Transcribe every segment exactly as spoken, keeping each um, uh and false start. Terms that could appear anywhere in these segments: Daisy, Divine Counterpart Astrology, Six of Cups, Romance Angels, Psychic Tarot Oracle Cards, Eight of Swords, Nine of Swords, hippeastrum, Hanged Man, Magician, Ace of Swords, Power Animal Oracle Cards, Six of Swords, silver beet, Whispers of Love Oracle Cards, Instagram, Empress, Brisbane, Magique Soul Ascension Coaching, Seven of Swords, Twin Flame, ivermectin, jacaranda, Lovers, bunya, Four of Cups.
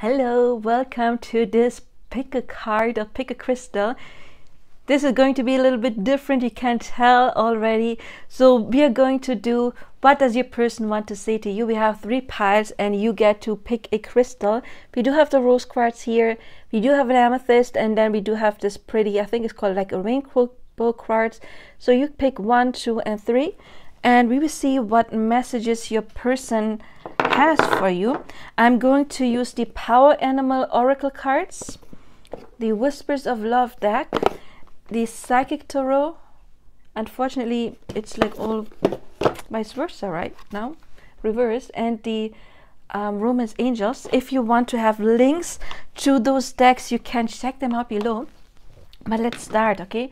Hello, welcome to this pick a card or pick a crystal. This is going to be a little bit different, you can tell already. So we are going to do what does your person want to say to you. We have three piles and you get to pick a crystal. We do have the rose quartz here, we do have an amethyst, and then we do have this pretty, I think it's called like a rainbow quartz. So you pick one, two and three and we will see what messages your person has for you. I'm going to use the Power Animal Oracle Cards, the Whispers of Love deck, the Psychic Tarot. Unfortunately, it's like all vice versa right now, reverse, and the um, Romance Angels. If you want to have links to those decks, you can check them out below. But let's start, okay?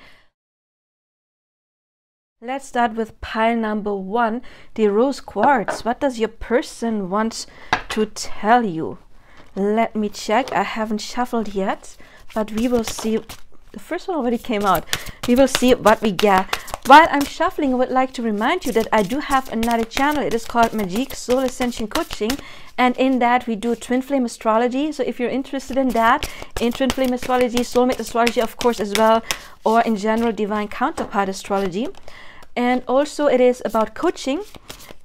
Let's start with pile number one, the rose quartz. What does your person want to tell you? Let me check. I haven't shuffled yet, but we will see. The first one already came out. We will see what we get. While I'm shuffling, I would like to remind you that I do have another channel. It is called Magique Soul Ascension Coaching. And in that, we do Twin Flame Astrology. So if you're interested in that, in Twin Flame Astrology, Soulmate Astrology, of course, as well, or in general, Divine Counterpart Astrology. And also, it is about coaching.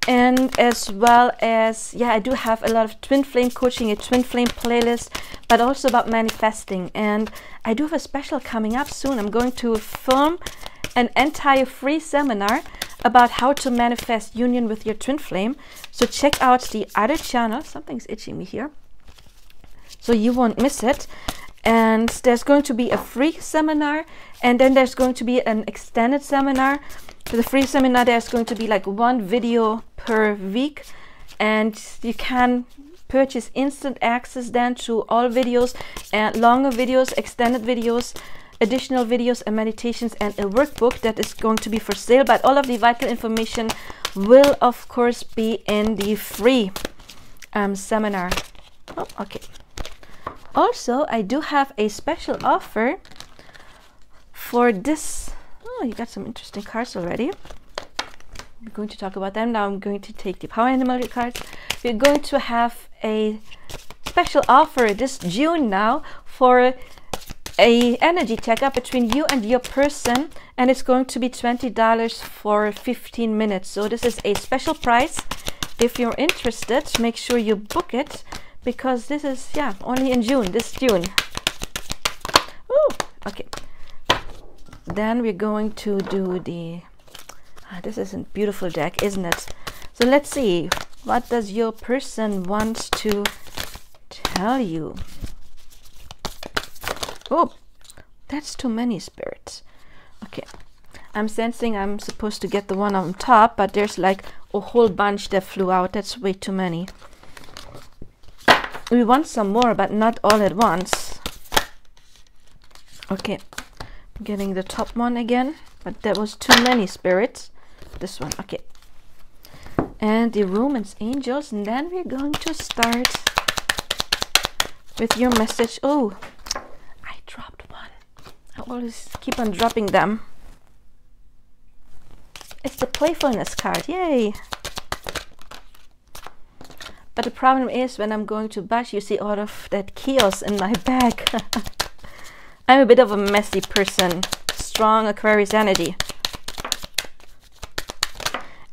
And as well as, yeah, I do have a lot of twin flame coaching, a twin flame playlist, but also about manifesting. And I do have a special coming up soon. I'm going to film an entire free seminar about how to manifest union with your twin flame. So check out the other channel. Something's itching me here, so you won't miss it. And there's going to be a free seminar, and then there's going to be an extended seminar. For the free seminar, there's going to be like one video per week, and you can purchase instant access then to all videos, and longer videos, extended videos, additional videos and meditations, and a workbook that is going to be for sale. But all of the vital information will of course be in the free um, seminar. Oh, okay. Also, I do have a special offer for this. Oh, you got some interesting cards already. We're going to talk about them now. I'm going to take the Power Animal cards. We're going to have a special offer this June now for a energy checkup between you and your person, and it's going to be twenty dollars for fifteen minutes. So this is a special price. If you're interested, make sure you book it, because this is, yeah, only in June, this June. Ooh, okay. Then we're going to do the, ah, this is a beautiful deck, isn't it? So let's see, what does your person want to tell you? Oh, that's too many spirits. Okay, I'm sensing I'm supposed to get the one on top, but there's like a whole bunch that flew out. That's way too many. We want some more, but not all at once. Okay, I'm getting the top one again, but that was too many spirits. This one, okay. And the Romance Angels, and then we're going to start with your message. Oh, I dropped one. I always keep on dropping them. It's the Playfulness card, yay! But the problem is, when I'm going to bash, you see all of that chaos in my bag. I'm a bit of a messy person. Strong Aquarius energy.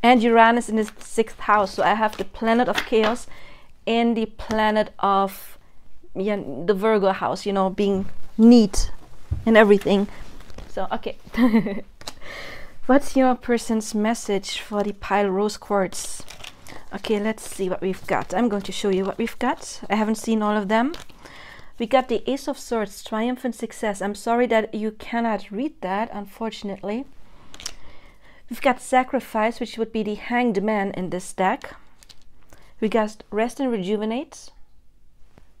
And Uranus in the sixth house. So I have the planet of chaos in the planet of, yeah, the Virgo house, you know, being neat and everything. So, okay. What's your person's message for the pile rose quartz? Okay, let's see what we've got. I'm going to show you what we've got. I haven't seen all of them. We got the Ace of Swords, triumphant success. I'm sorry that you cannot read that, unfortunately. We've got sacrifice, which would be the Hanged Man in this deck. We got rest and rejuvenate,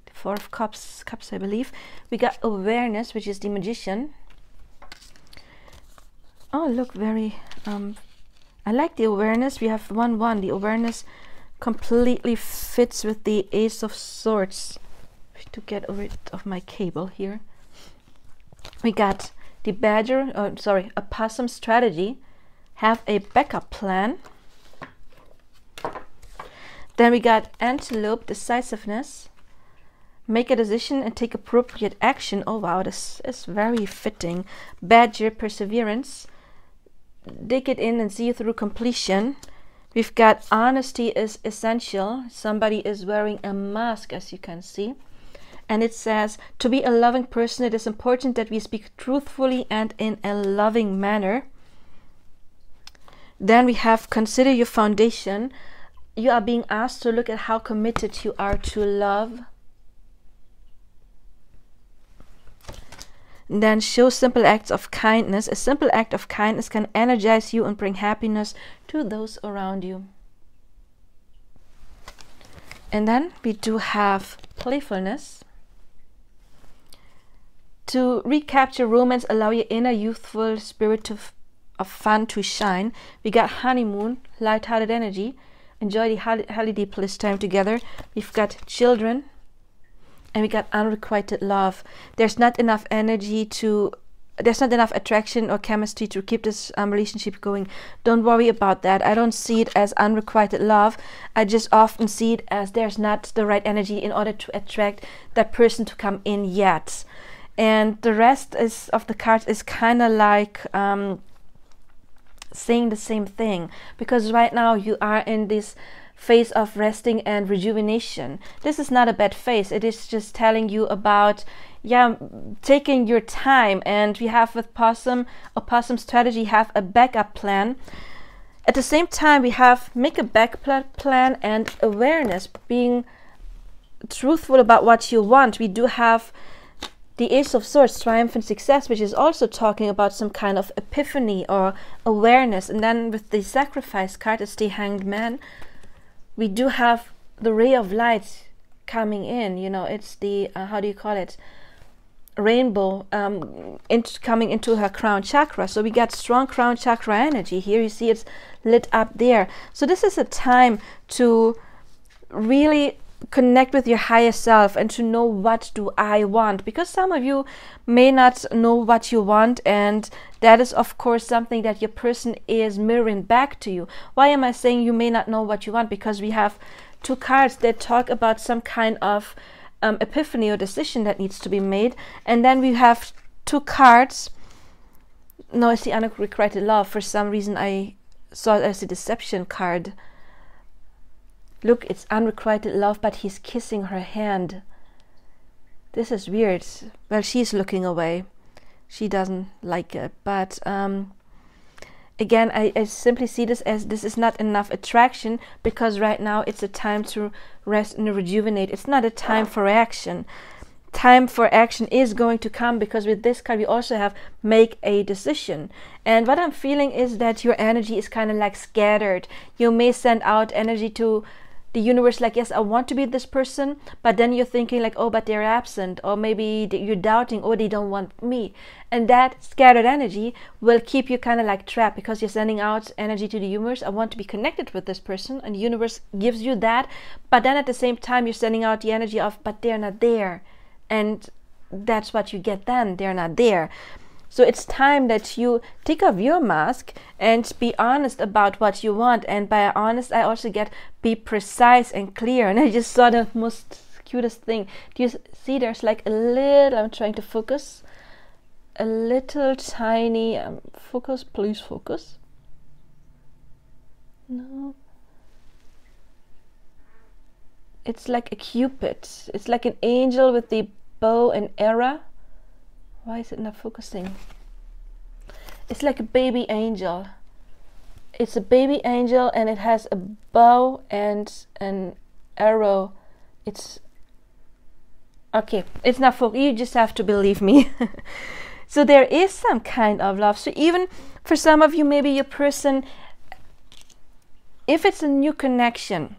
the Four of Cups, cups I believe. We got awareness, which is the Magician. Oh, look, very... Um, I like the awareness. We have one one. The awareness completely fits with the Ace of Swords. To get rid of my cable here, we got the badger. Oh, sorry, a possum strategy. Have a backup plan. Then we got antelope, decisiveness. Make a decision and take appropriate action. Oh wow, this is very fitting. Badge your perseverance. Dig it in and see through completion. We've got honesty is essential. Somebody is wearing a mask, as you can see. And it says, to be a loving person, it is important that we speak truthfully and in a loving manner. Then we have consider your foundation. You are being asked to look at how committed you are to love. Then show simple acts of kindness. A simple act of kindness can energize you and bring happiness to those around you. And then we do have playfulness. To recapture romance, allow your inner youthful spirit of, of fun to shine. We got honeymoon, lighthearted energy. Enjoy the holiday bliss time together. We've got children. And we got unrequited love. There's not enough energy to, there's not enough attraction or chemistry to keep this um, relationship going. Don't worry about that. I don't see it as unrequited love. I just often see it as there's not the right energy in order to attract that person to come in yet. And the rest is of the cards is kind of like um, saying the same thing, because right now you are in this phase of resting and rejuvenation. This is not a bad phase. It is just telling you about, yeah, taking your time. And we have with Possum, or Possum strategy, have a backup plan. At the same time, we have make a backup plan and awareness, being truthful about what you want. We do have the Ace of Swords, triumph and success, which is also talking about some kind of epiphany or awareness. And then with the sacrifice card, it's the Hanged Man. We do have the ray of light coming in, you know, it's the, uh, how do you call it, rainbow um, into, coming into her crown chakra. So we got strong crown chakra energy here. You see it's lit up there. So this is a time to really connect with your higher self and to know what do I want, because some of you may not know what you want, and that is of course something that your person is mirroring back to you. Why am I saying you may not know what you want? Because we have two cards that talk about some kind of um, epiphany or decision that needs to be made, and then we have two cards. No, it's the unrequited love. For some reason I saw it as a deception card. Look, it's unrequited love, but he's kissing her hand. This is weird. Well, she's looking away. She doesn't like it. But um, again, I, I simply see this as this is not enough attraction, because right now it's a time to rest and rejuvenate. It's not a time for action. Time for action is going to come, because with this card we also have make a decision. And what I'm feeling is that your energy is kind of like scattered. You may send out energy to the universe like, yes, I want to be this person, but then you're thinking like, oh, but they're absent, or maybe you're doubting, or oh, they don't want me. And that scattered energy will keep you kind of like trapped, because you're sending out energy to the universe, I want to be connected with this person, and the universe gives you that, but then at the same time you're sending out the energy of, but they're not there, and that's what you get then, they're not there. So it's time that you take off your mask and be honest about what you want. And by honest, I also get be precise and clear. And I just saw the most cutest thing. Do you see there's like a little, I'm trying to focus, a little tiny, um, focus, please focus. No. It's like a cupid. It's like an angel with the bow and arrow. Why is it not focusing? It's like a baby angel. It's a baby angel and it has a bow and an arrow. It's okay. It's not focused. You just have to believe me. So there is some kind of love. So even for some of you, maybe your person, if it's a new connection,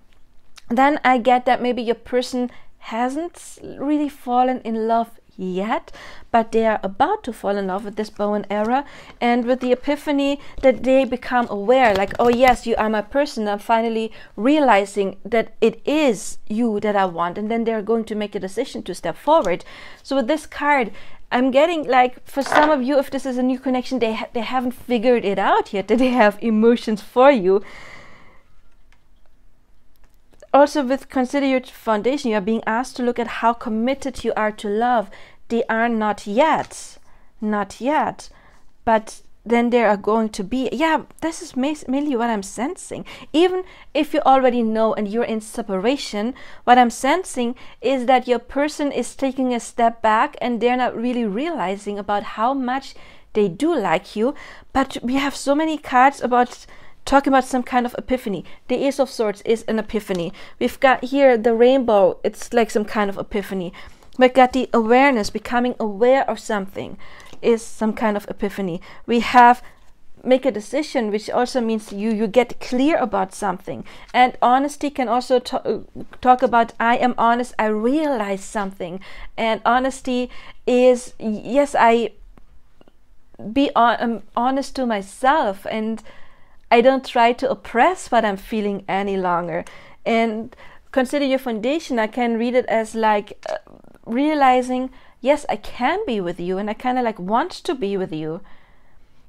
then I get that maybe your person hasn't really fallen in love yet, but they are about to fall in love with this bow and arrow, and with the epiphany that they become aware, like, oh yes, you are my person, I'm finally realizing that it is you that I want, and then they're going to make a decision to step forward. So with this card, I'm getting like, for some of you, if this is a new connection, they, ha they haven't figured it out yet, that they have emotions for you. Also, with consider your foundation, you are being asked to look at how committed you are to love. They are not yet, not yet, but then they are going to be. Yeah, this is mainly what I'm sensing. Even if you already know and you're in separation, what I'm sensing is that your person is taking a step back and they're not really realizing about how much they do like you. But we have so many cards about talking about some kind of epiphany. The Ace of Swords is an epiphany. We've got here the rainbow. It's like some kind of epiphany. We've got the awareness, becoming aware of something is some kind of epiphany. We have make a decision, which also means you you get clear about something. And honesty can also talk about I am honest, I realize something. And honesty is, yes, I be on, I'm honest to myself, and I don't try to oppress what I'm feeling any longer. And consider your foundation, I can read it as like uh, realizing, yes, I can be with you, and I kind of like want to be with you.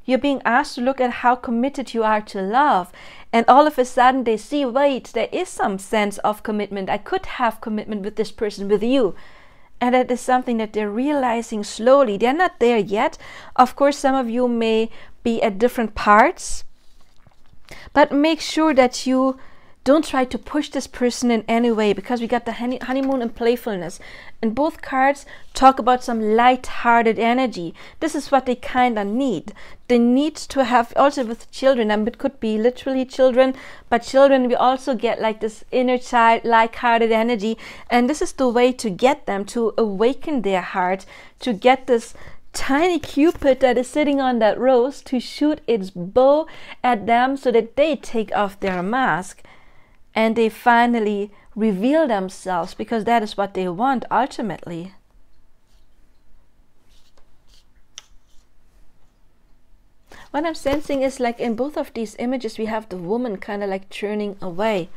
You're being asked to look at how committed you are to love. And all of a sudden they see, wait, there is some sense of commitment. I could have commitment with this person, with you. And that is something that they're realizing slowly. They're not there yet. Of course, some of you may be at different parts. But make sure that you don't try to push this person in any way, because we got the honey, honeymoon and playfulness. And both cards talk about some light-hearted energy. This is what they kind of need. They need to have, also with children, and it could be literally children, but children, we also get like this inner child, light-hearted energy. And this is the way to get them, to awaken their heart, to get this tiny Cupid that is sitting on that rose to shoot its bow at them so that they take off their mask and they finally reveal themselves, because that is what they want ultimately. What I'm sensing is, like in both of these images, we have the woman kind of like turning away.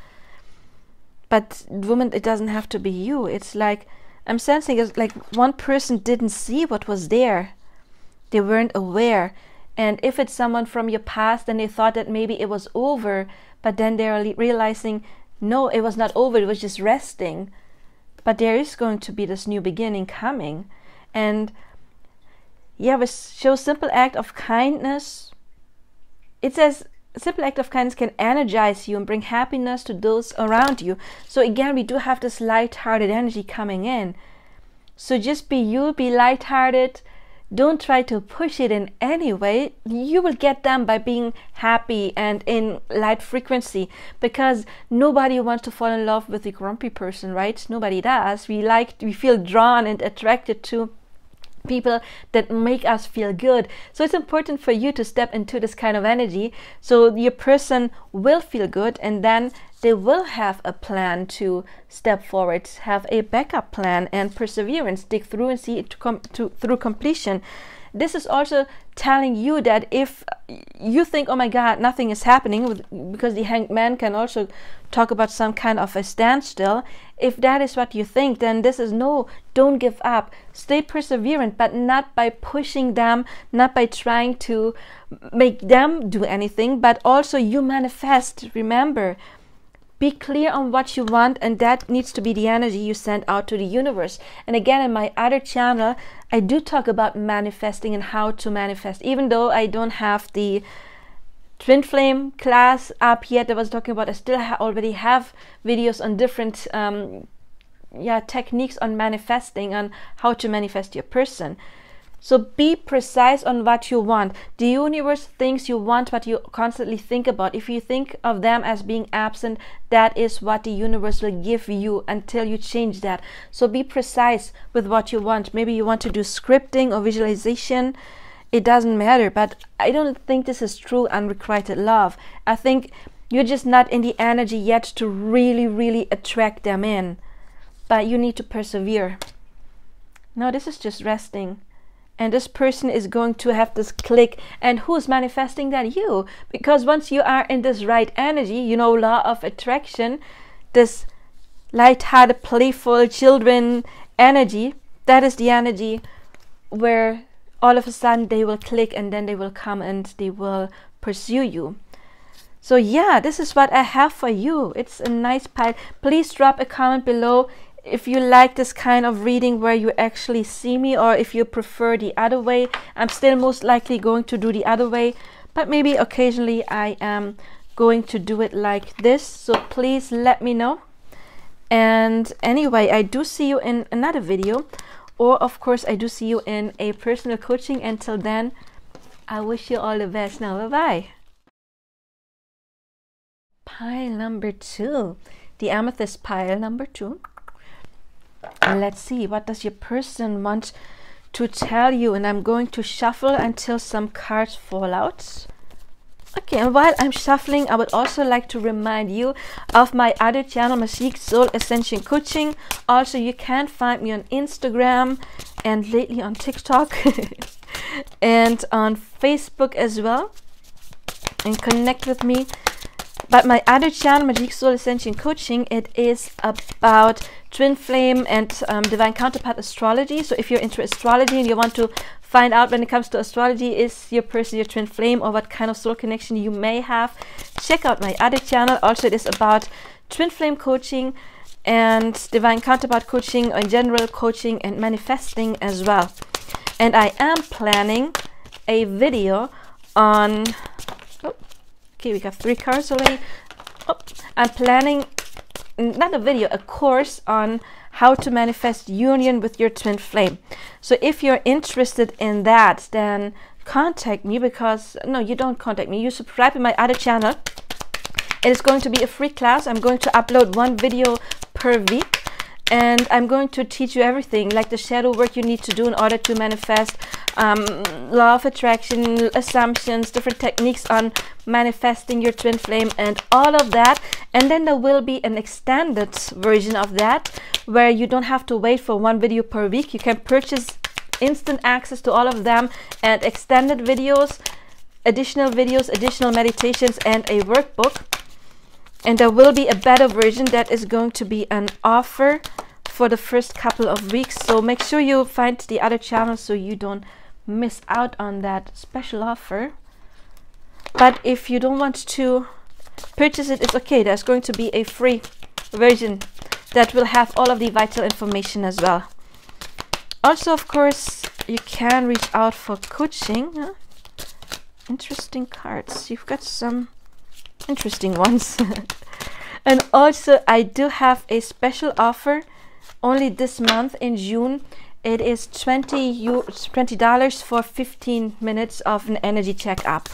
But woman, it doesn't have to be you. It's like I'm sensing is like one person didn't see what was there. They weren't aware. And if it's someone from your past, then they thought that maybe it was over, but then they're realizing, no, it was not over, it was just resting. But there is going to be this new beginning coming. And yeah, we show simple act of kindness. It says, simple act of kindness can energize you and bring happiness to those around you. So again, we do have this light-hearted energy coming in. So just be you, be light-hearted. Don't try to push it in any way. You will get them by being happy and in light frequency, because nobody wants to fall in love with a grumpy person, right? Nobody does. We like, we feel drawn and attracted to people that make us feel good. So it's important for you to step into this kind of energy, so your person will feel good, and then they will have a plan to step forward, have a backup plan and perseverance, dig through and see it to come to through completion. This is also telling you that if you think, oh my god, nothing is happening, because the Hanged Man can also talk about some kind of a standstill. If that is what you think, then this is no, don't give up. Stay perseverant, but not by pushing them, not by trying to make them do anything, but also you manifest. Remember, be clear on what you want, and that needs to be the energy you send out to the universe. And again, in my other channel, I do talk about manifesting and how to manifest, even though I don't have the twin flame class up yet that I was talking about. I still ha already have videos on different um, yeah, techniques on manifesting, on how to manifest your person. So be precise on what you want. The universe thinks you want what you constantly think about. If you think of them as being absent, that is what the universe will give you until you change that. So be precise with what you want. Maybe you want to do scripting or visualization. It doesn't matter, but I don't think this is true unrequited love. I think you're just not in the energy yet to really, really attract them in. But you need to persevere. No, this is just resting. And this person is going to have this click. And who's manifesting that? You. Because once you are in this right energy, you know, law of attraction, this light-hearted, playful children energy, that is the energy where all of a sudden they will click, and then they will come and they will pursue you. So yeah, this is what I have for you. It's a nice pile. Please drop a comment below if you like this kind of reading where you actually see me, or if you prefer the other way. I'm still most likely going to do the other way, but maybe occasionally I am going to do it like this. So please let me know. And anyway, I do see you in another video, or of course I do see you in a personal coaching. Until then, I wish you all the best. Now, bye-bye. Pile number two, the amethyst pile number two. Let's see, what does your person want to tell you? And I'm going to shuffle until some cards fall out. Okay, and while I'm shuffling, I would also like to remind you of my other channel, Magique Soul Ascension Coaching. Also, you can find me on Instagram and lately on TikTok and on Facebook as well, and connect with me. But my other channel, Magique Soul Ascension Coaching, it is about twin flame and um, divine counterpart astrology. So if you're into astrology and you want to find out when it comes to astrology, is your person your twin flame, or what kind of soul connection you may have, check out my other channel. Also, it is about twin flame coaching and divine counterpart coaching, or in general coaching and manifesting as well. And I am planning a video on... Okay, we got three cards already. Oh, I'm planning not a video, a course on how to manifest union with your twin flame. So if you're interested in that, then contact me, because no, you don't contact me. You subscribe to my other channel. It is going to be a free class. I'm going to upload one video per week, and I'm going to teach you everything, like the shadow work you need to do in order to manifest, um, law of attraction, assumptions, different techniques on manifesting your twin flame and all of that. And then there will be an extended version of that where you don't have to wait for one video per week. You can purchase instant access to all of them, and extended videos, additional videos, additional meditations, and a workbook. And there will be a better version that is going to be an offer for the first couple of weeks. So make sure you find the other channel so you don't miss out on that special offer. But if you don't want to purchase it, it's okay. There's going to be a free version that will have all of the vital information as well. Also, of course, you can reach out for coaching. Huh? Interesting cards. You've got some interesting ones. And also, I do have a special offer only this month in June. It is twenty dollars for fifteen minutes of an energy checkup.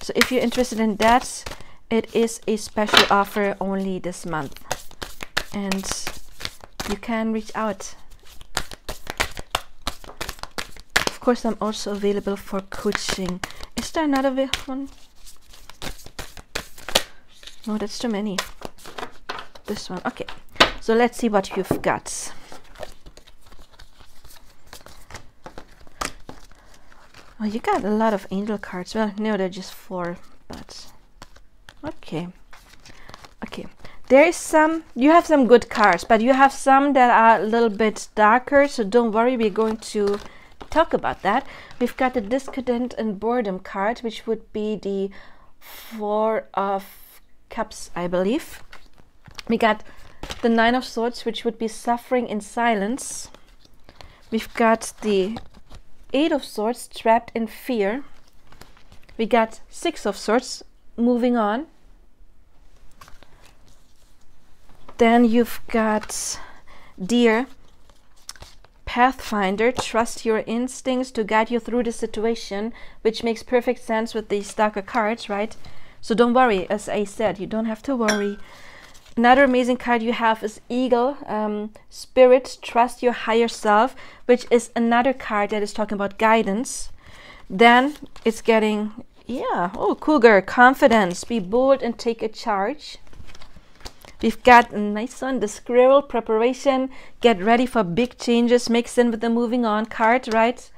So if you're interested in that, it is a special offer only this month, and you can reach out. Of course, I'm also available for coaching. Is there another one? No, that's too many. This one. Okay, so let's see what you've got. Well, you got a lot of angel cards. Well, no, they're just four, but okay. Okay, there is some, you have some good cards, but you have some that are a little bit darker, so don't worry, we're going to talk about that. We've got the discontent and boredom card, which would be the Four of Cups, I believe. We got the Nine of Swords, which would be suffering in silence. We've got the Eight of Swords, trapped in fear. We got Six of Swords, moving on. Then you've got Dear Pathfinder, trust your instincts to guide you through the situation, which makes perfect sense with these darker cards, right? So don't worry, as I said, you don't have to worry. Another amazing card you have is Eagle, um, Spirit, trust your higher self, which is another card that is talking about guidance. Then it's getting, yeah, oh, Cougar, confidence, be bold and take a charge. We've got a nice one, the Squirrel, preparation, get ready for big changes, mix in with the moving on card, right?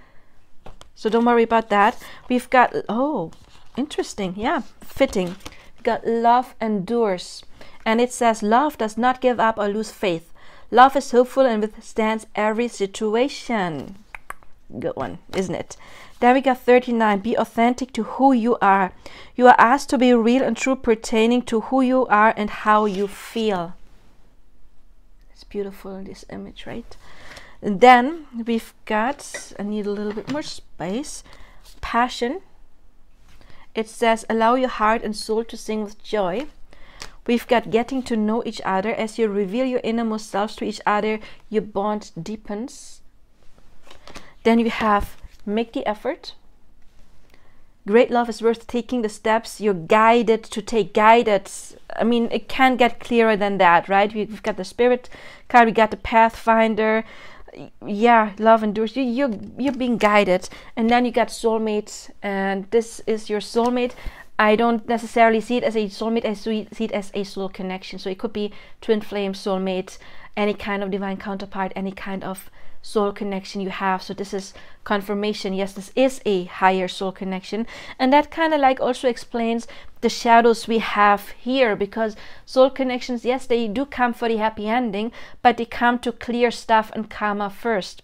So don't worry about that. We've got, oh, interesting, yeah, fitting. We got love endures, and it says love does not give up or lose faith. Love is hopeful and withstands every situation. Good one, isn't it? Then we got thirty-nine, be authentic to who you are. You are asked to be real and true pertaining to who you are and how you feel. It's beautiful in this image, right? And then we've got, I need a little bit more space, passion. It says, allow your heart and soul to sing with joy. We've got getting to know each other. As you reveal your innermost selves to each other, your bond deepens. Then you have make the effort. Great love is worth taking the steps you're guided to take. Guided, I mean, it can't get clearer than that, right? We've got the Spirit card, we got the Pathfinder. Yeah, love endures. You, you're, you're being guided. And then you got soulmates, and this is your soulmate. I don't necessarily see it as a soulmate, I see it as a soul connection. So it could be twin flame, soulmate, any kind of divine counterpart, any kind of soul connection you have. So this is confirmation, yes, this is a higher soul connection. And that kind of like also explains the shadows we have here, because soul connections, yes, they do come for the happy ending, but they come to clear stuff and karma first.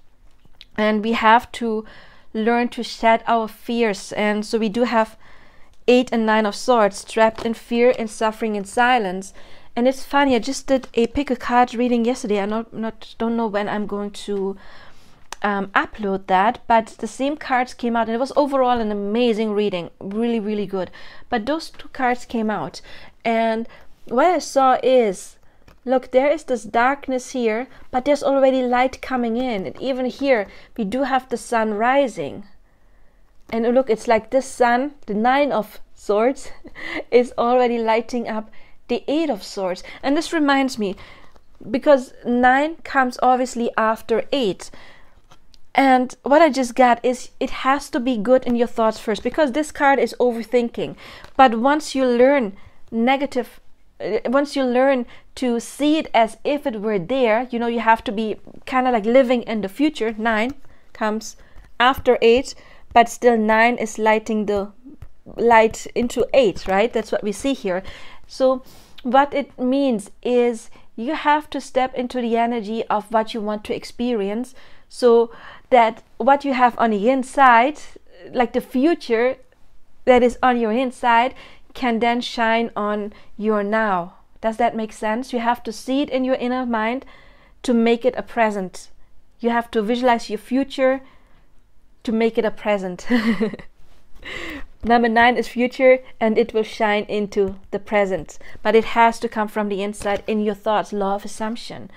And we have to learn to shed our fears. And so we do have Eight and Nine of Swords, trapped in fear and suffering in silence. And it's funny, I just did a pick a card reading yesterday. I not not don't know when I'm going to um, upload that, but the same cards came out, and it was overall an amazing reading, really really good. But those two cards came out, and what I saw is, look, there is this darkness here, but there's already light coming in, and even here we do have the sun rising. And look, it's like this sun, the Nine of Swords, is already lighting up the Eight of Swords. And this reminds me, because nine comes obviously after eight. And what I just got is, it has to be good in your thoughts first, because this card is overthinking. But once you learn negative, once you learn to see it as if it were there, you know, you have to be kind of like living in the future. Nine comes after eight. But still nine is lighting the light into eight, right? That's what we see here. So what it means is, you have to step into the energy of what you want to experience, so that what you have on the inside, like the future that is on your inside, can then shine on your now. Does that make sense? You have to see it in your inner mind to make it a present. You have to visualize your future to make it a present. Number nine is future, and it will shine into the present, but it has to come from the inside in your thoughts. Law of assumption.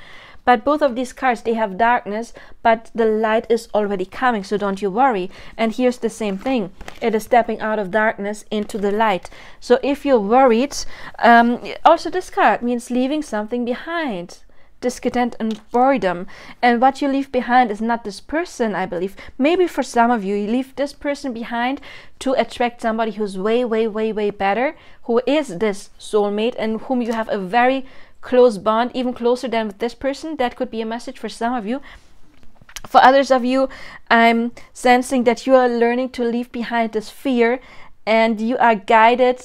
But both of these cards, they have darkness, but the light is already coming, so don't you worry. And here's the same thing, it is stepping out of darkness into the light. So if you're worried, um, also this card means leaving something behind, discontent and boredom. And what you leave behind is not this person, I believe. Maybe for some of you, you leave this person behind to attract somebody who's way way way way better, who is this soulmate and whom you have a very close bond, even closer than with this person. That could be a message for some of you. For others of you, I'm sensing that you are learning to leave behind this fear, and you are guided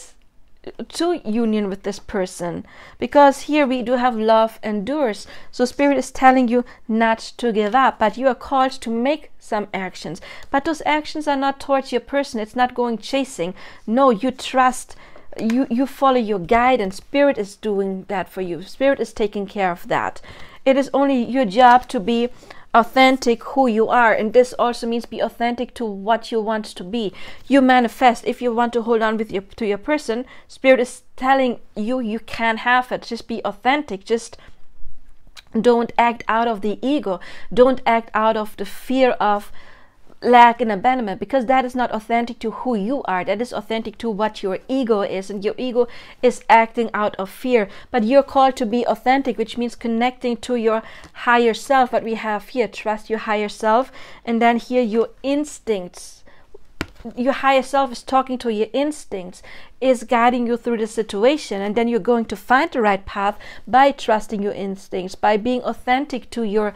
to union with this person, because here we do have love endures. So Spirit is telling you not to give up, but you are called to make some actions, but those actions are not towards your person. It's not going chasing. No, you trust, you you follow your guide, and Spirit is doing that for you. Spirit is taking care of that. It is only your job to be authentic who you are, and this also means be authentic to what you want to be. You manifest. If you want to hold on with your to your person, Spirit is telling you you can have it. Just be authentic. Just don't act out of the ego, don't act out of the fear of lack and abandonment, because that is not authentic to who you are. That is authentic to what your ego is, and your ego is acting out of fear. But you're called to be authentic, which means connecting to your higher self. What we have here, trust your higher self, and then here your instincts. Your higher self is talking to your instincts, is guiding you through the situation, and then you're going to find the right path by trusting your instincts, by being authentic to your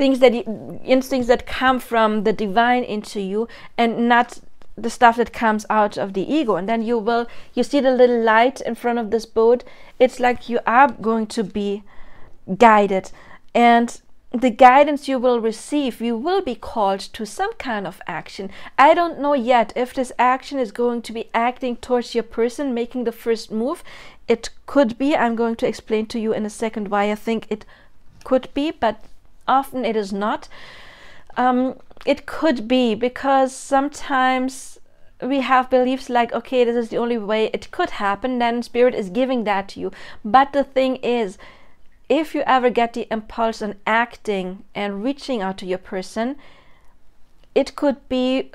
things that you, instincts that come from the divine into you, and not the stuff that comes out of the ego. And then you will you see the little light in front of this boat. It's like you are going to be guided. And the guidance you will receive, you will be called to some kind of action. I don't know yet if this action is going to be acting towards your person, making the first move. It could be. I'm going to explain to you in a second why I think it could be, but often it is not. Um, it could be because sometimes we have beliefs like, okay, this is the only way it could happen, then Spirit is giving that to you. But the thing is, if you ever get the impulse on acting and reaching out to your person, it could be,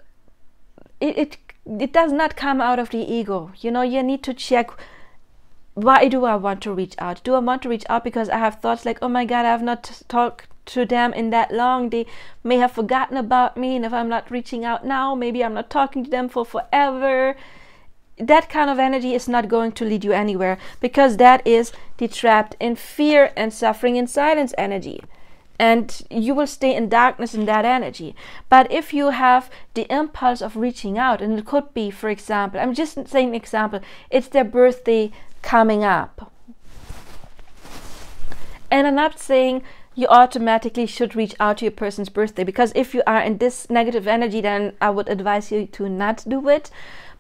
it, it, it does not come out of the ego. You know, you need to check, why do I want to reach out? Do I want to reach out because I have thoughts like, oh my God, I have not talked to them in that long, they may have forgotten about me, and if I'm not reaching out now, maybe I'm not talking to them for forever. That kind of energy is not going to lead you anywhere, because that is the trapped in fear and suffering in silence energy, and you will stay in darkness in that energy. But if you have the impulse of reaching out, and it could be, for example, I'm just saying an example, it's their birthday coming up, and I'm not saying you automatically should reach out to your person's birthday, because if you are in this negative energy, then I would advise you to not do it.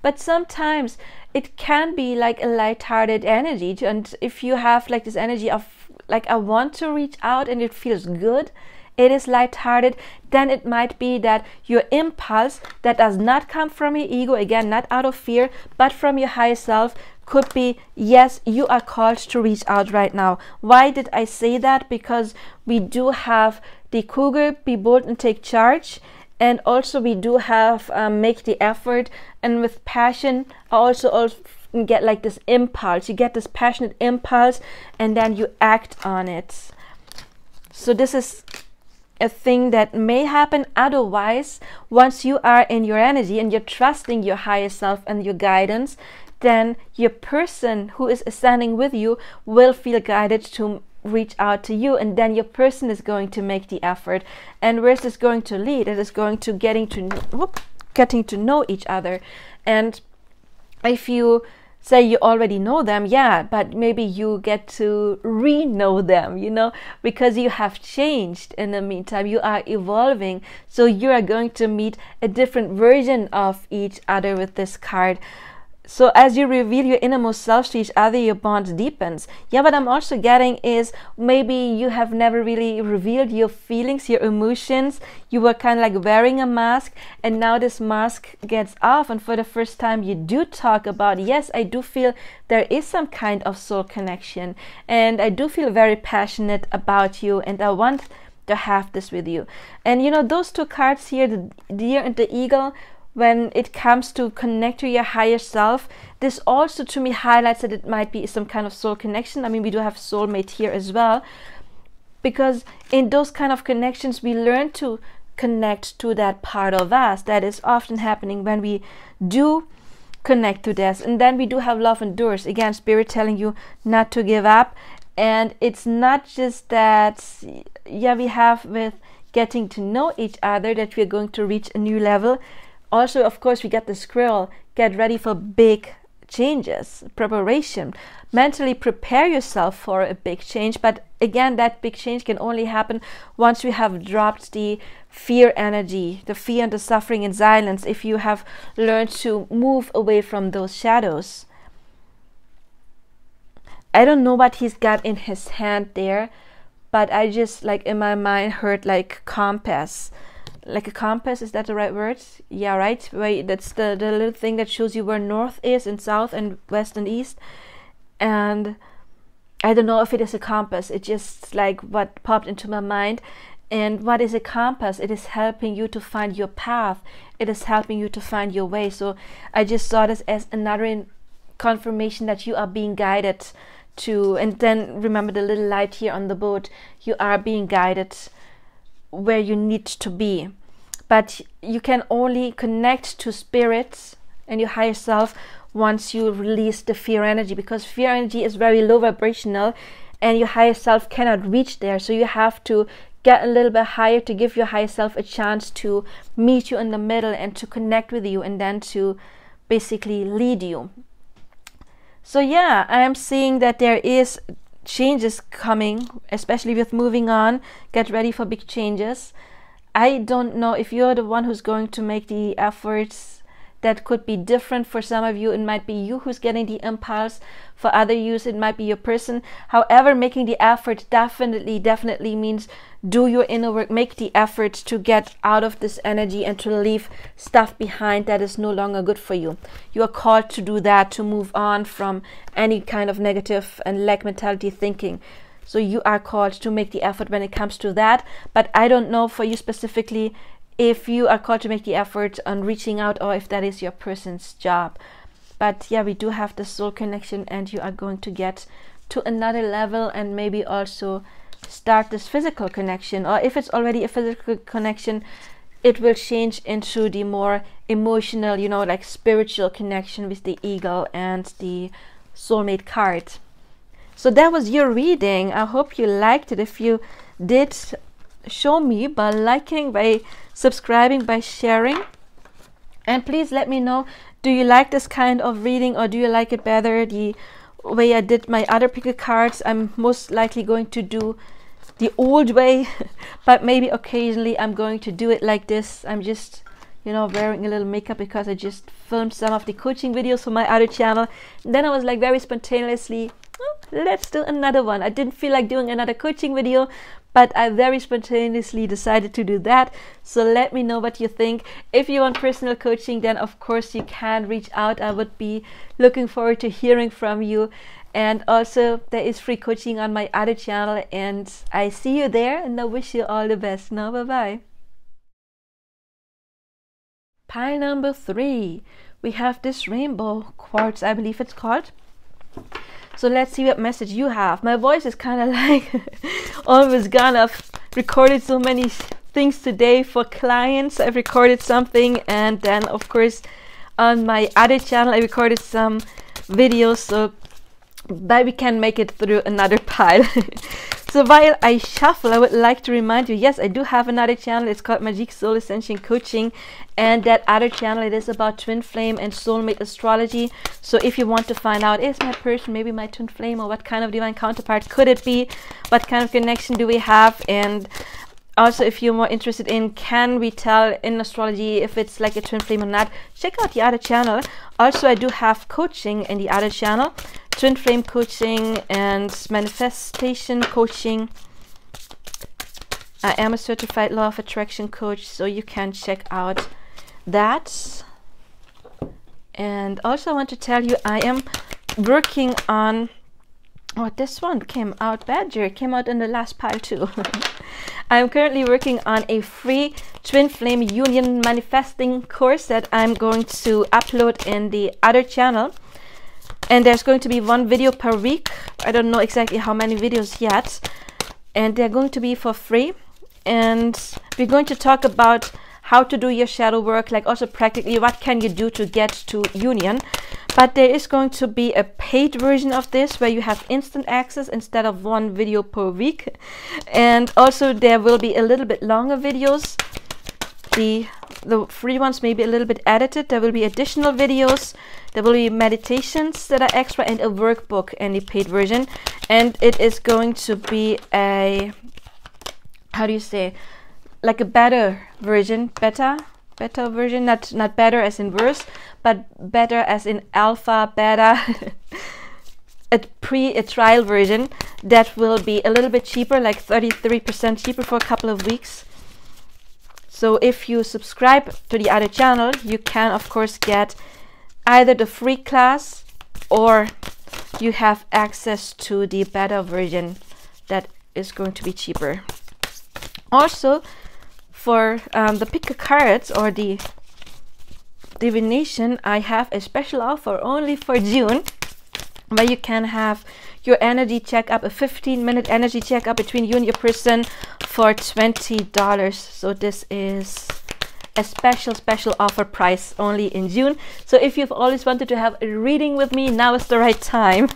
But sometimes it can be like a lighthearted energy, and if you have like this energy of like, I want to reach out and it feels good, it is lighthearted, then it might be that your impulse that does not come from your ego, again, not out of fear, but from your higher self, could be, yes, you are called to reach out right now. Why did I say that? Because we do have the Kugel, be bold and take charge, and also we do have um, make the effort, and with passion I also, also get like this impulse, you get this passionate impulse and then you act on it. So this is a thing that may happen. Otherwise, once you are in your energy and you're trusting your higher self and your guidance, then your person who is ascending with you will feel guided to reach out to you, and then your person is going to make the effort. And where is this going to lead? It is going to getting to whoop, getting to know each other. And if you say you already know them, yeah, but maybe you get to re-know them, you know, because you have changed in the meantime, you are evolving, so you are going to meet a different version of each other with this card. So as you reveal your innermost self to each other, your bond deepens. Yeah, what I'm also getting is maybe you have never really revealed your feelings, your emotions. You were kind of like wearing a mask, and now this mask gets off. And for the first time, you do talk about, yes, I do feel there is some kind of soul connection, and I do feel very passionate about you, and I want to have this with you. And you know, those two cards here, the deer and the eagle, when it comes to connect to your higher self, this also to me highlights that it might be some kind of soul connection. I mean, we do have soulmate here as well, because in those kind of connections, we learn to connect to that part of us that is often happening when we do connect to this. And then we do have love endures. Again, Spirit telling you not to give up. And it's not just that, yeah, we have with getting to know each other that we're going to reach a new level. Also, of course, we get the squirrel, get ready for big changes, preparation. Mentally prepare yourself for a big change. But again, that big change can only happen once we have dropped the fear energy, the fear and the suffering in silence, if you have learned to move away from those shadows. I don't know what he's got in his hand there, but I just, like, in my mind heard like compass. Like a compass, is that the right word? Yeah, right? Right. That's the, the little thing that shows you where north is and south and west and east. And I don't know if it is a compass. It's just like what popped into my mind. And what is a compass? It is helping you to find your path. It is helping you to find your way. So I just saw this as another confirmation that you are being guided to. And then remember the little light here on the boat. You are being guided where you need to be, but you can only connect to spirits and your higher self once you release the fear energy, because fear energy is very low vibrational and your higher self cannot reach there. So you have to get a little bit higher to give your higher self a chance to meet you in the middle and to connect with you and then to basically lead you. So yeah, I am seeing that there is change is coming, especially with moving on. Get ready for big changes. I don't know if you're the one who's going to make the efforts. That could be different for some of you. It might be you who's getting the impulse. For other use, it might be your person. However, making the effort definitely, definitely means do your inner work. Make the effort to get out of this energy and to leave stuff behind that is no longer good for you. You are called to do that, to move on from any kind of negative and lack mentality thinking. So you are called to make the effort when it comes to that. But I don't know for you specifically if you are called to make the effort on reaching out or if that is your person's job. But yeah, we do have the soul connection and you are going to get to another level and maybe also start this physical connection. Or if it's already a physical connection, it will change into the more emotional, you know, like spiritual connection with the eagle and the soulmate card. So that was your reading. I hope you liked it. If you did, show me by liking, by subscribing, by sharing. And please let me know, do you like this kind of reading or do you like it better the way I did my other pick of cards? I'm most likely going to do the old way, but maybe occasionally I'm going to do it like this. I'm just, you know, wearing a little makeup because I just filmed some of the coaching videos for my other channel. And then I was like very spontaneously, let's do another one. I didn't feel like doing another coaching video, but I very spontaneously decided to do that. So let me know what you think. If you want personal coaching, then of course you can reach out. I would be looking forward to hearing from you. And also there is free coaching on my other channel, and I see you there, and I wish you all the best. Now bye bye. Pile number three, we have this rainbow quartz, I believe it's called. So let's see what message you have. My voice is kind of like always gone. I've recorded so many things today for clients. I've recorded something, and then of course on my other channel I recorded some videos, so but we can make it through another pile. So while I shuffle, I would like to remind you, yes, I do have another channel. It's called Magique Soul Ascension Coaching, and that other channel, it is about twin flame and soulmate astrology. So if you want to find out, is my person maybe my twin flame, or what kind of divine counterpart could it be, what kind of connection do we have, and also if you're more interested in can we tell in astrology if it's like a twin flame or not, check out the other channel. Also I do have coaching in the other channel, twin flame coaching and manifestation coaching. I am a certified law of attraction coach, so you can check out that. And also I want to tell you I am working on, oh, this one came out badger, it came out in the last pile too. I'm currently working on a free twin flame union manifesting course that I'm going to upload in the other channel. And there's going to be one video per week. I don't know exactly how many videos yet. And they're going to be for free. And we're going to talk about how to do your shadow work, like also practically what can you do to get to union. But there is going to be a paid version of this where you have instant access instead of one video per week. And also there will be a little bit longer videos. The the free ones may be a little bit edited. There will be additional videos, there will be meditations that are extra, and a workbook in the paid version. And it is going to be a, how do you say, like a better version, better better version, not not better as in worse, but better as in alpha, beta. A pre a trial version that will be a little bit cheaper, like thirty-three percent cheaper for a couple of weeks. So if you subscribe to the other channel, you can of course get either the free class or you have access to the beta version that is going to be cheaper. Also, for um, the pick a cards or the divination, I have a special offer only for June, where you can have your energy checkup, a fifteen minute energy checkup between you and your person for twenty dollars. So this is a special, special offer price only in June. So if you've always wanted to have a reading with me, now is the right time.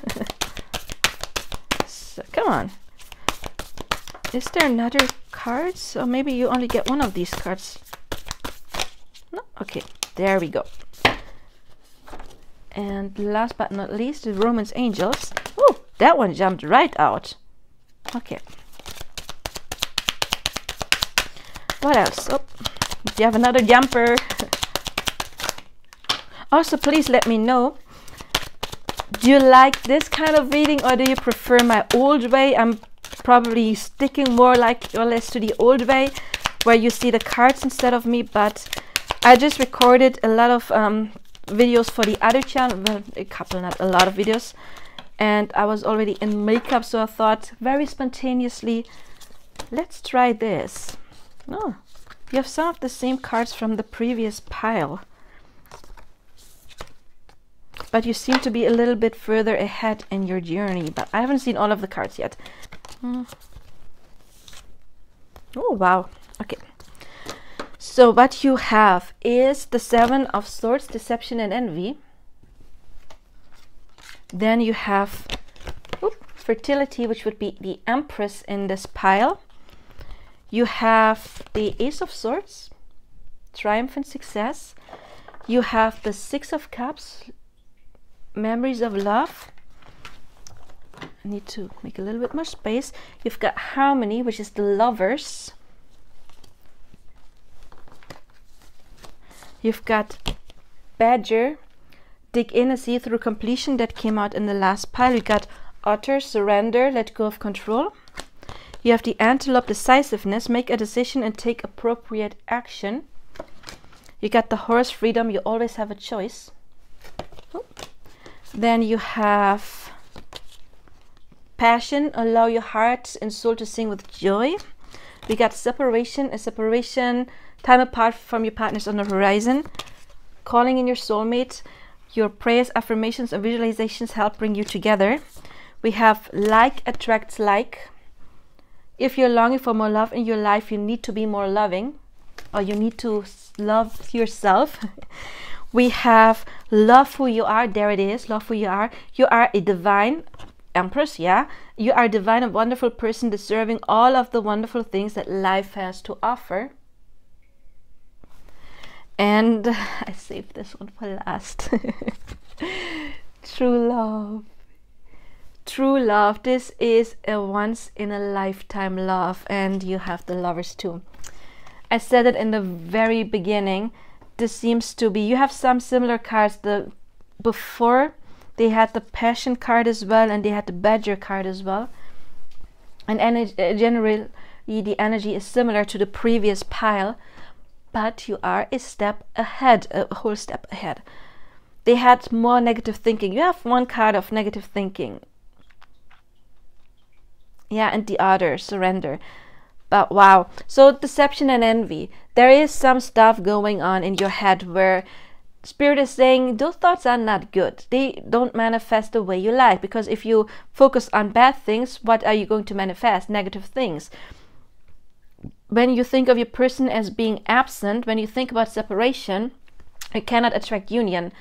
So come on. Is there another card? So maybe you only get one of these cards. No, okay, there we go. And last but not least, the Romance Angels. Oh, That one jumped right out. Okay. What else? Oh, if you have another jumper. Also, please let me know. Do you like this kind of reading, or do you prefer my old way? I'm probably sticking more like or less to the old way, where you see the cards instead of me. But I just recorded a lot of um, videos for the other channel. Well, a couple, not a lot of videos. And I was already in makeup, so I thought very spontaneously, let's try this. Oh, you have some of the same cards from the previous pile. But you seem to be a little bit further ahead in your journey. But I haven't seen all of the cards yet. Mm. Oh, wow. Okay. So what you have is the Seven of Swords, Deception and Envy. Then you have oops, Fertility, which would be the Empress in this pile. You have the Ace of Swords, Triumph and Success. You have the Six of Cups, Memories of Love. I need to make a little bit more space. You've got Harmony, which is the Lovers. You've got Badger, Dig in and see through completion, that came out in the last pile. You got Otter, Surrender, Let Go of Control. You have the Antelope, Decisiveness, Make a Decision and Take Appropriate Action. You got the Horse, Freedom, You Always Have a Choice. Oh. Then you have Passion, Allow Your Heart and Soul to Sing with Joy. We got Separation, A Separation, Time Apart from Your Partners on the Horizon. Calling in Your Soulmate. Your prayers, affirmations, and visualizations help bring you together. We have Like Attracts Like. If you're longing for more love in your life, you need to be more loving, or you need to love yourself. We have Love Who You Are. There it is. Love Who You Are. You are a divine Empress, yeah? You are a divine and wonderful person, deserving all of the wonderful things that life has to offer. And I saved this one for last. True love. True love. This is a once in a lifetime love. And you have the Lovers too. I said it in the very beginning. This seems to be, you have some similar cards. The before they had the Passion card as well, and they had the Badger card as well. And energy, uh, generally the energy is similar to the previous pile. But you are a step ahead, a whole step ahead. They had more negative thinking. You have one card of negative thinking. Yeah, and the other, Surrender. But wow. So Deception and Envy. There is some stuff going on in your head where Spirit is saying those thoughts are not good. They don't manifest the way you like. Because if you focus on bad things, what are you going to manifest? Negative things. When you think of your person as being absent, when you think about separation, it cannot attract union,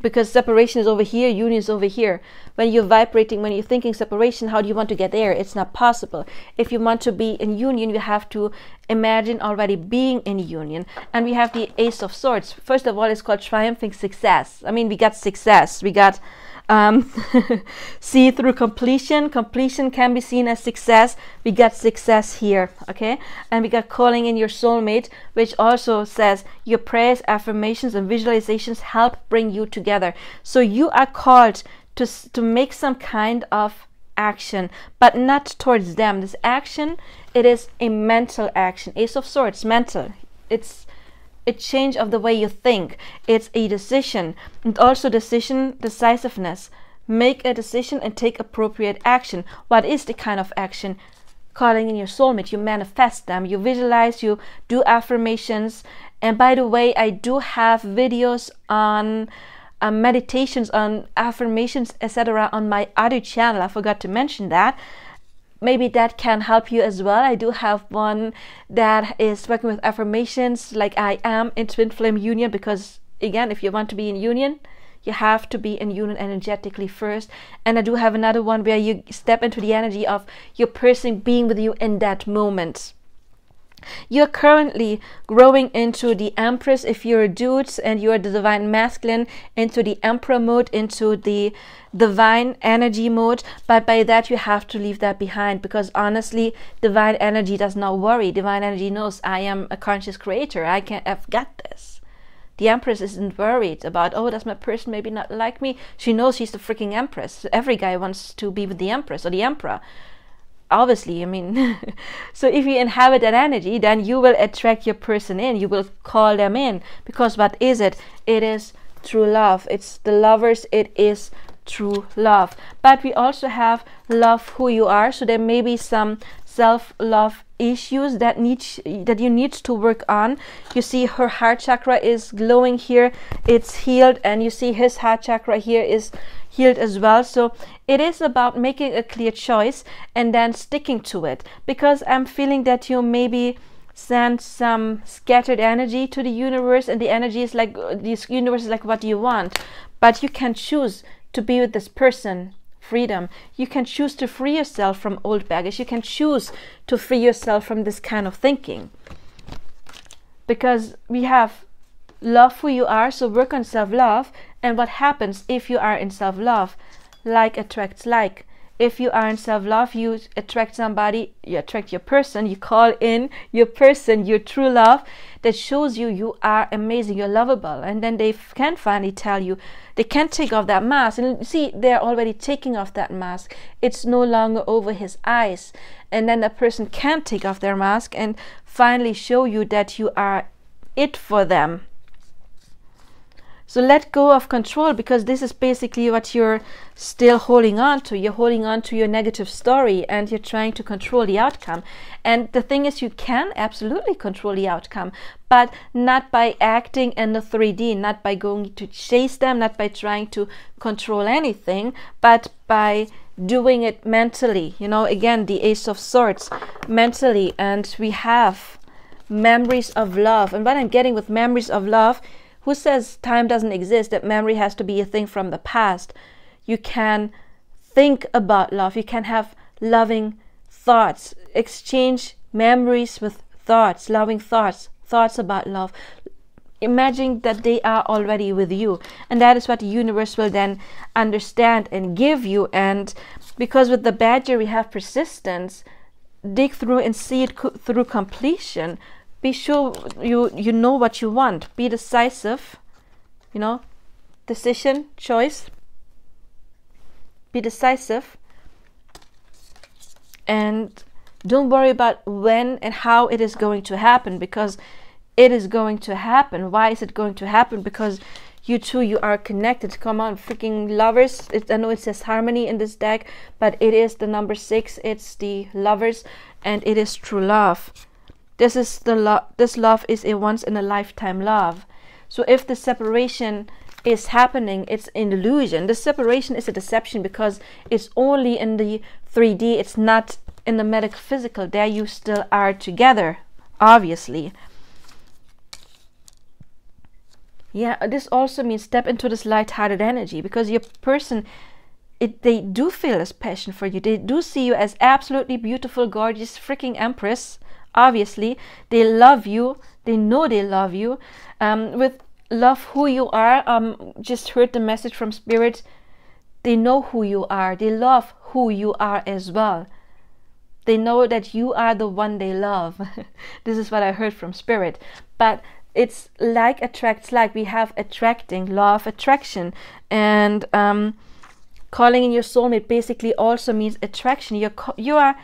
because separation is over here, union is over here. When you're vibrating, when you're thinking separation, how do you want to get there? It's not possible. If you want to be in union, you have to imagine already being in union. And we have the Ace of Swords. First of all, it's called Triumphing Success. I mean, we got success. We got um, see through completion. Completion can be seen as success. We got success here, okay? And we got Calling in Your Soulmate, which also says your prayers, affirmations, and visualizations help bring you together. So you are called to to make some kind of action, but not towards them. This action, it is a mental action. Ace of Swords, mental. It's a change of the way you think. It's a decision. And also decision, decisiveness. Make a decision and take appropriate action. What is the kind of action? Calling in your soulmate. You manifest them. You visualize. You do affirmations. And by the way, I do have videos on uh, meditations, on affirmations, et cetera on my other channel. I forgot to mention that. Maybe that can help you as well. I do have one that is working with affirmations, like I am in twin flame union, because again, if you want to be in union, you have to be in union energetically first. And I do have another one where you step into the energy of your person being with you in that moment. You're currently growing into the Empress if you're a dude, and you're the divine masculine, into the Emperor mode, into the divine energy mode. But by that, you have to leave that behind, because honestly, divine energy does not worry. Divine energy knows I am a conscious creator. I can I've got this. The Empress isn't worried about, oh, does my person maybe not like me? She knows she's the freaking Empress. Every guy wants to be with the Empress or the Emperor. Obviously, I mean, so if you inhabit that energy, then you will attract your person in, you will call them in, because what is it? It is true love. It's the Lovers, it is true love. But we also have love who you are, so there may be some self-love issues that need that you need to work on. You see her heart chakra is glowing here, it's healed, and you see his heart chakra here is healed as well. So it is about making a clear choice and then sticking to it, because I'm feeling that you maybe send some scattered energy to the universe, and the energy is like, this universe is like, what do you want? But you can choose to be with this person. Freedom. You can choose to free yourself from old baggage. You can choose to free yourself from this kind of thinking, because we have love who you are, so work on self-love. And what happens if you are in self-love? Like attracts like. If you are in self-love, you attract somebody, you attract your person, you call in your person, your true love, that shows you you are amazing, you're lovable. And then they can finally tell you, they can take off that mask. And see, they're already taking off that mask. It's no longer over his eyes. And then the person can take off their mask and finally show you that you are it for them. So let go of control, because this is basically what you're still holding on to. You're holding on to your negative story, and you're trying to control the outcome. And the thing is, you can absolutely control the outcome, but not by acting in the three D, not by going to chase them, not by trying to control anything, but by doing it mentally. You know, again, the Ace of Swords, mentally. And we have memories of love. And what I'm getting with memories of love, who says time doesn't exist, that memory has to be a thing from the past? You can think about love. You can have loving thoughts. Exchange memories with thoughts, loving thoughts, thoughts about love. Imagine that they are already with you. And that is what the universe will then understand and give you. And because with the Badger we have persistence, dig through and see it co through completion. Be sure you you know what you want. Be decisive, you know, decision, choice. Be decisive, and don't worry about when and how it is going to happen, because it is going to happen. Why is it going to happen? Because you two, you are connected. Come on, freaking Lovers. It, I know it says harmony in this deck, but it is the number six. It's the Lovers, and it is true love. This is the love. This love is a once in a lifetime love. So if the separation is happening, it's an illusion. The separation is a deception, because it's only in the three D. It's not in the metaphysical. There you still are together, obviously. Yeah, this also means step into this light-hearted energy, because your person, It, they do feel this passion for you. They do see you as absolutely beautiful, gorgeous, freaking Empress. Obviously, they love you. They know they love you. Um, with love who you are, um, just heard the message from Spirit. They know who you are. They love who you are as well. They know that you are the one they love. This is what I heard from Spirit. But it's like attracts like. We have attracting, law of attraction. And um, calling in your soulmate basically also means attraction. You're, you are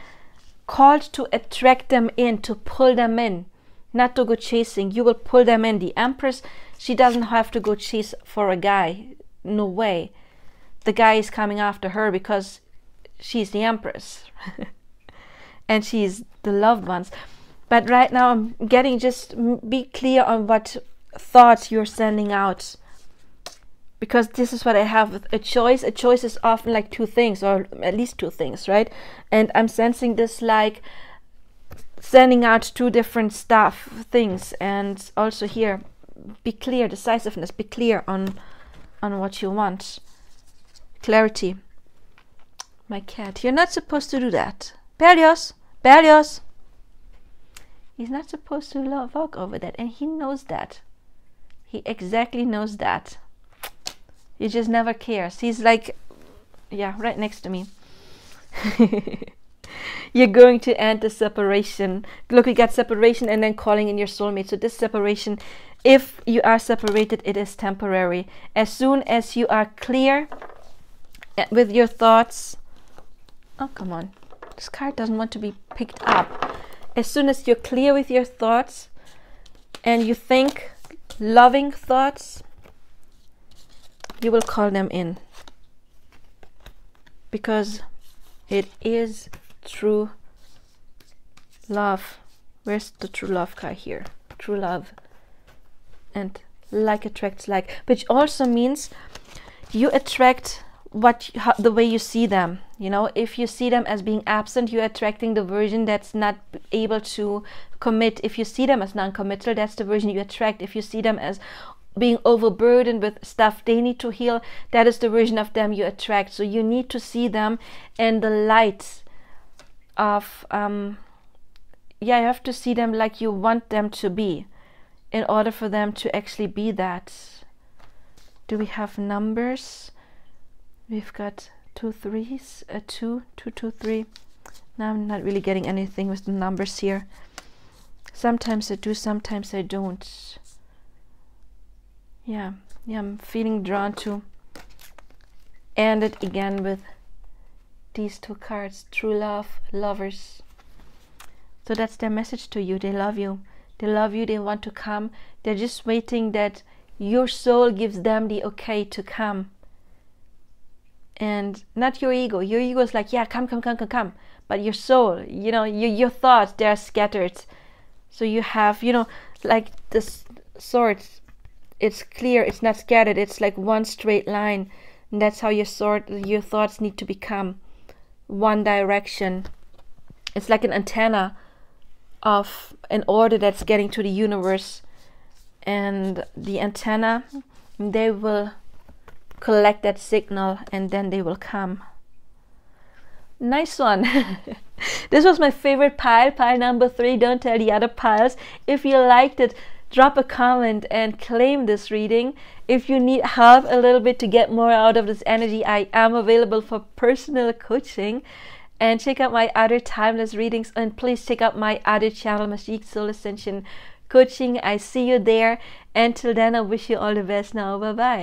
called to attract them in, to pull them in, not to go chasing. You will pull them in. The Empress, she doesn't have to go chase for a guy. No way. The guy is coming after her because she's the Empress and she's the loved ones. But right now I'm getting, just be clear on what thoughts you're sending out, because this is what I have with a choice. A choice is often like two things, or at least two things, right? And I'm sensing this like sending out two different stuff, things. And also here, be clear, decisiveness, be clear on, on what you want. Clarity. My cat, you're not supposed to do that. Berlioz, Berlioz. He's not supposed to love, walk over that, and he knows that. He exactly knows that. He just never cares. He's like, yeah, right next to me. You're going to end the separation. Look, we got separation and then calling in your soulmate. So this separation, if you are separated, it is temporary. As soon as you are clear with your thoughts, oh come on, this card doesn't want to be picked up. As soon as you're clear with your thoughts and you think loving thoughts, you will call them in, because it is true love. Where's the true love card here? True love. And like attracts like, which also means you attract what how, the way you see them. You know, if you see them as being absent, you're attracting the version that's not able to commit. If you see them as non-committal, that's the version you attract. If you see them as being overburdened with stuff they need to heal, that is the version of them you attract. So you need to see them in the light of um yeah, you have to see them like you want them to be in order for them to actually be that. Do we have numbers? We've got two threes, a two, two, two, three. Now I'm not really getting anything with the numbers here. Sometimes I do, sometimes I don't. Yeah, yeah, I'm feeling drawn to end it again with these two cards, true love, lovers. So that's their message to you. They love you. They love you. They want to come. They're just waiting that your soul gives them the okay to come. And not your ego. Your ego is like, yeah, come, come, come, come, come. But your soul, you know, your, your thoughts, they're scattered. So you have, you know, like this sword. It's clear, it's not scattered, it's like one straight line. And that's how your sort your thoughts need to become one direction. It's like an antenna of an order that's getting to the universe, and the antenna, they will collect that signal and then they will come. Nice one. This was my favorite pile, pile number three. Don't tell the other piles. If you liked it, drop a comment and claim this reading. If you need help a little bit to get more out of this energy, I am available for personal coaching. And check out my other timeless readings, and please check out my other channel, Magique Soul Ascension Coaching. I see you there. Until then, I wish you all the best now. Bye-bye.